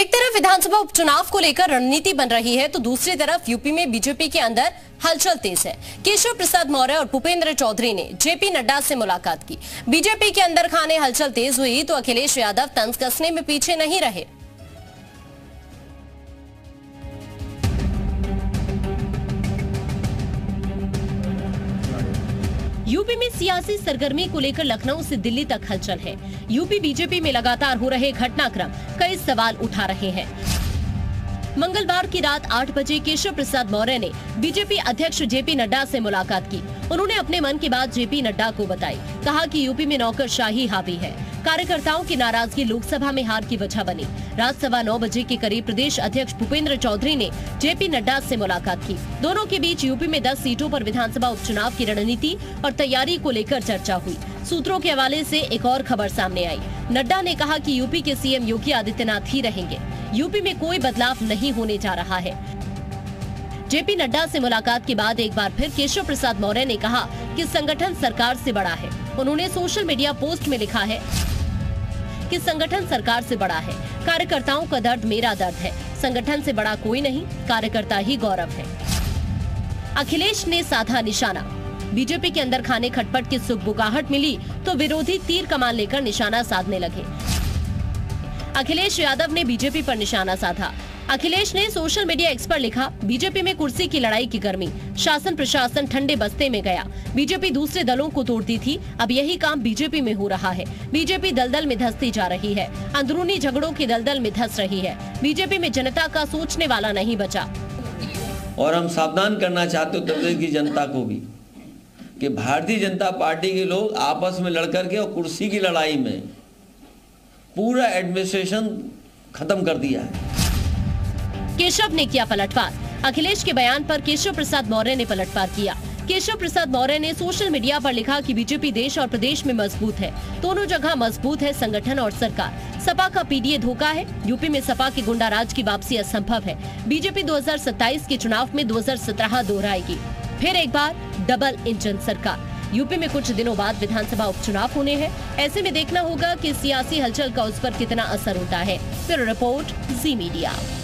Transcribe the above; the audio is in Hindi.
एक तरफ विधानसभा उपचुनाव को लेकर रणनीति बन रही है तो दूसरी तरफ यूपी में बीजेपी के अंदर हलचल तेज है। केशव प्रसाद मौर्य और भूपेंद्र चौधरी ने जेपी नड्डा से मुलाकात की। बीजेपी के अंदर खाने हलचल तेज हुई तो अखिलेश यादव तंज कसने में पीछे नहीं रहे। यूपी में सियासी सरगर्मी को लेकर लखनऊ से दिल्ली तक हलचल है। यूपी बीजेपी में लगातार हो रहे घटनाक्रम कई सवाल उठा रहे हैं। मंगलवार की रात 8 बजे केशव प्रसाद मौर्य ने बीजेपी अध्यक्ष जेपी नड्डा से मुलाकात की। उन्होंने अपने मन की बात जेपी नड्डा को बताई। कहा कि यूपी में नौकरशाही हावी है। कार्यकर्ताओं की नाराजगी लोकसभा में हार की वजह बनी। रात 9:15 बजे के करीब प्रदेश अध्यक्ष भूपेंद्र चौधरी ने जेपी नड्डा से मुलाकात की। दोनों के बीच यूपी में 10 सीटों पर विधानसभा उपचुनाव की रणनीति और तैयारी को लेकर चर्चा हुई। सूत्रों के हवाले से एक और खबर सामने आई। नड्डा ने कहा कि यूपी के सीएम योगी आदित्यनाथ ही रहेंगे। यूपी में कोई बदलाव नहीं होने जा रहा है। जेपी नड्डा से मुलाकात के बाद एक बार फिर केशव प्रसाद मौर्य ने कहा कि संगठन सरकार से बड़ा है। उन्होंने सोशल मीडिया पोस्ट में लिखा है कि संगठन सरकार से बड़ा है। कार्यकर्ताओं का दर्द मेरा दर्द है। संगठन से बड़ा कोई नहीं, कार्यकर्ता ही गौरव है। अखिलेश ने साधा निशाना। बीजेपी के अंदर खाने खटपट की सुगबुगाहट मिली तो विरोधी तीर कमान लेकर निशाना साधने लगे। अखिलेश यादव ने बीजेपी पर निशाना साधा। अखिलेश ने सोशल मीडिया एक्स पर लिखा, बीजेपी में कुर्सी की लड़ाई की गर्मी, शासन प्रशासन ठंडे बस्ते में गया। बीजेपी दूसरे दलों को तोड़ती थी, अब यही काम बीजेपी में हो रहा है। बीजेपी दलदल में धंसती जा रही है, अंदरूनी झगड़ों की दलदल में धंस रही है। बीजेपी में जनता का सोचने वाला नहीं बचा। और हम सावधान करना चाहते उत्तर प्रदेश की जनता को भी कि भारतीय जनता पार्टी के लोग आपस में लड़कर के और कुर्सी की लड़ाई में पूरा एडमिनिस्ट्रेशन खत्म कर दिया है। केशव ने किया पलटवार। अखिलेश के बयान पर केशव प्रसाद मौर्य ने पलटवार किया। केशव प्रसाद मौर्य ने सोशल मीडिया पर लिखा कि बीजेपी देश और प्रदेश में मजबूत है, दोनों जगह मजबूत है संगठन और सरकार। सपा का पीडीए धोखा है। यूपी में सपा के गुंडाराज की वापसी असंभव है। बीजेपी 2027 के चुनाव में 2017 दोहराएगी, फिर एक बार डबल इंजन सरकार। यूपी में कुछ दिनों बाद विधानसभा उपचुनाव होने हैं। ऐसे में देखना होगा कि सियासी हलचल का उस पर कितना असर होता है। फिर रिपोर्ट जी मीडिया।